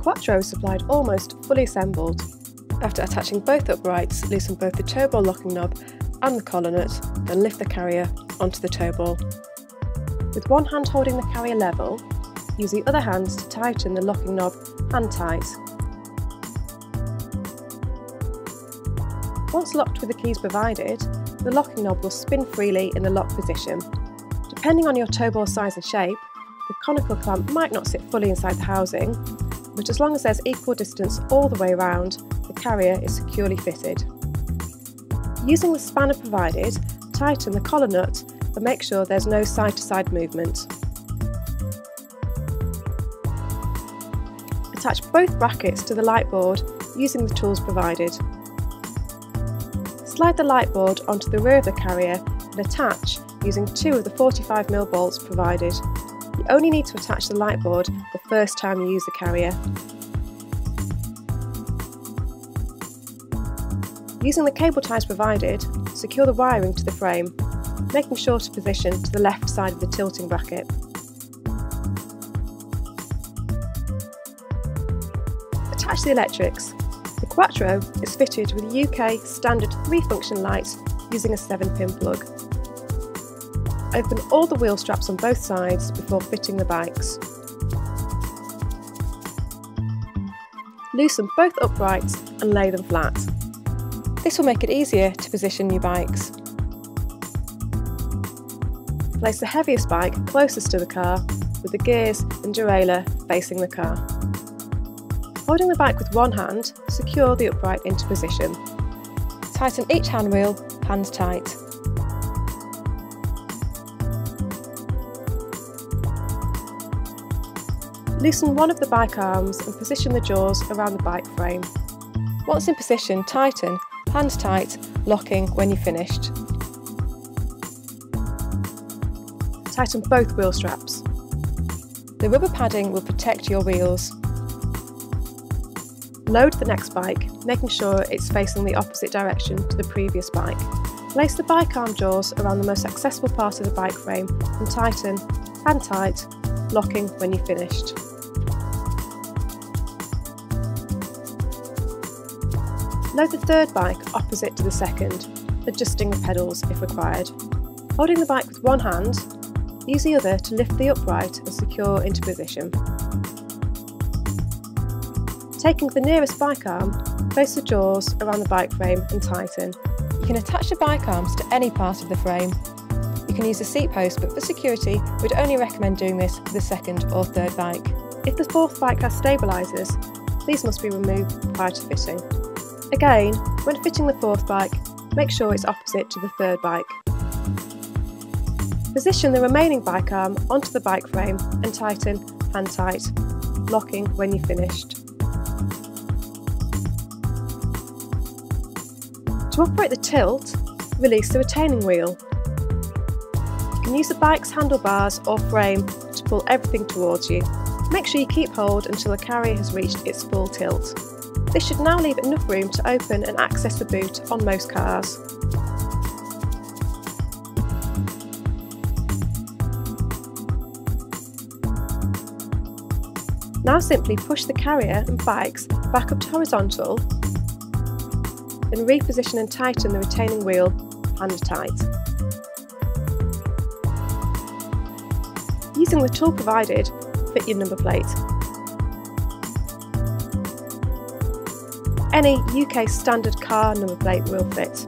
Quattro was supplied almost fully assembled. After attaching both uprights, loosen both the tow ball locking knob and the collar nut, then lift the carrier onto the tow ball. With one hand holding the carrier level, use the other hand to tighten the locking knob and ties. Once locked with the keys provided, the locking knob will spin freely in the lock position. Depending on your tow ball size and shape, the conical clamp might not sit fully inside the housing, but as long as there's equal distance all the way around, the carrier is securely fitted. Using the spanner provided, tighten the collar nut and make sure there's no side-to-side movement. Attach both brackets to the light board using the tools provided. Slide the light board onto the rear of the carrier and attach using two of the 45mm bolts provided. You only need to attach the light board the first time you use the carrier. Using the cable ties provided, secure the wiring to the frame, making sure to position to the left side of the tilting bracket. Attach the electrics. The Quattro is fitted with UK standard 3-function lights using a 7-pin plug. Open all the wheel straps on both sides before fitting the bikes. Loosen both uprights and lay them flat. This will make it easier to position your bikes. Place the heaviest bike closest to the car, with the gears and derailleur facing the car. Holding the bike with one hand, secure the upright into position. Tighten each handwheel, hand tight. Loosen one of the bike arms and position the jaws around the bike frame. Once in position, tighten, hand tight, locking when you're finished. Tighten both wheel straps. The rubber padding will protect your wheels. Load the next bike, making sure it's facing the opposite direction to the previous bike. Place the bike arm jaws around the most accessible part of the bike frame and tighten, hand tight, locking when you're finished. Load the third bike opposite to the second, adjusting the pedals if required. Holding the bike with one hand, use the other to lift the upright and secure into position. Taking the nearest bike arm, place the jaws around the bike frame and tighten. You can attach the bike arms to any part of the frame. You can use the seat post, but for security, we'd only recommend doing this for the second or third bike. If the fourth bike has stabilisers, these must be removed prior to fitting. Again, when fitting the fourth bike, make sure it's opposite to the third bike. Position the remaining bike arm onto the bike frame and tighten, hand tight, locking when you're finished. To operate the tilt, release the retaining wheel. You can use the bike's handlebars or frame to pull everything towards you. Make sure you keep hold until the carrier has reached its full tilt. This should now leave enough room to open and access the boot on most cars. Now simply push the carrier and bikes back up to horizontal and reposition and tighten the retaining wheel, hand tight. Using the tool provided, fit your number plate. Any UK standard car number plate will fit.